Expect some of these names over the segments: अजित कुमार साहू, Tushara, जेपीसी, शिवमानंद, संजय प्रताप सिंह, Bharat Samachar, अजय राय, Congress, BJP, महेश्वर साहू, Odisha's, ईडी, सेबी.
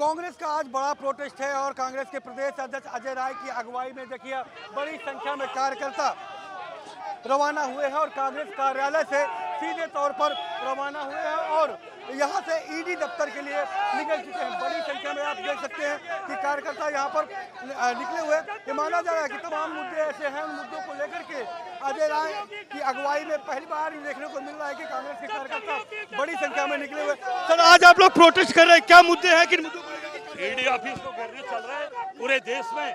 कांग्रेस का आज बड़ा प्रोटेस्ट है और कांग्रेस के प्रदेश अध्यक्ष अजय राय की अगुवाई में देखिए बड़ी संख्या में कार्यकर्ता रवाना हुए हैं और कांग्रेस कार्यालय से सीधे तौर पर रवाना हुए हैं और यहाँ से ईडी दफ्तर के लिए निकल चुके हैं। बड़ी संख्या में आप देख सकते हैं कि कार्यकर्ता यहाँ पर निकले हुए। ये माना जा रहा है कि तमाम मुद्दे ऐसे हैं, उन मुद्दों को लेकर के अजय राय की अगुवाई में पहली बार ही देखने को मिल रहा है कि कांग्रेस के कार्यकर्ता बड़ी संख्या में निकले हुए। सर, आज आप लोग प्रोटेस्ट कर रहे हैं, क्या मुद्दे हैं? किन मुद्दों पर? ईडी ऑफिस को घेरने चल रहा है, पूरे देश में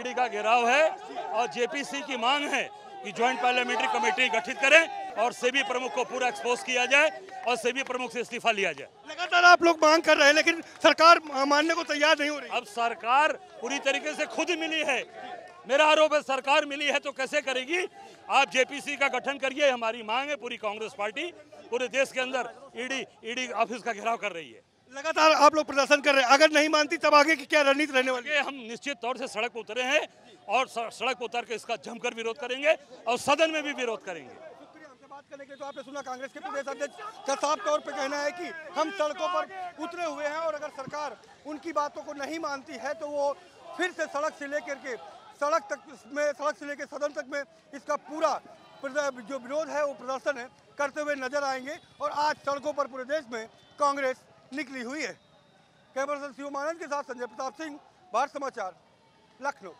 ईडी का घेराव है और जेपीसी की मांग है कि ज्वाइंट पार्लियामेंट्री कमेटी गठित करें और सेबी प्रमुख को पूरा एक्सपोज किया जाए और सेबी प्रमुख से इस्तीफा लिया जाए। लगातार आप लोग मांग कर रहे हैं लेकिन सरकार मानने को तैयार नहीं हो रही। अब सरकार पूरी तरीके से खुद मिली है, मेरा आरोप है सरकार मिली है तो कैसे करेगी? आप जेपीसी का गठन करिए, हमारी मांग है। पूरी कांग्रेस पार्टी पूरे देश के अंदर ईडी ऑफिस का घेराव कर रही है। लगातार आप लोग प्रदर्शन कर रहे हैं, अगर नहीं मानती तब आगे की क्या रणनीति रहने वाली है? हम निश्चित तौर से सड़क पर उतरे हैं और सड़क पर उतर के इसका जमकर विरोध करेंगे और सदन में भी विरोध करेंगे। बात करने के लिए तो आपने सुना कांग्रेस के प्रदेश अध्यक्ष का साफ तौर पे कहना है कि हम सड़कों पर उतरे हुए हैं और अगर सरकार उनकी बातों को नहीं मानती है तो वो फिर से सड़क से लेकर सदन तक में इसका पूरा जो विरोध है वो प्रदर्शन करते हुए नजर आएंगे। और आज सड़कों पर पूरे देश में कांग्रेस निकली हुई है। कैमरा पर्सन शिवमानंद के साथ संजय प्रताप सिंह, भारत समाचार, लखनऊ।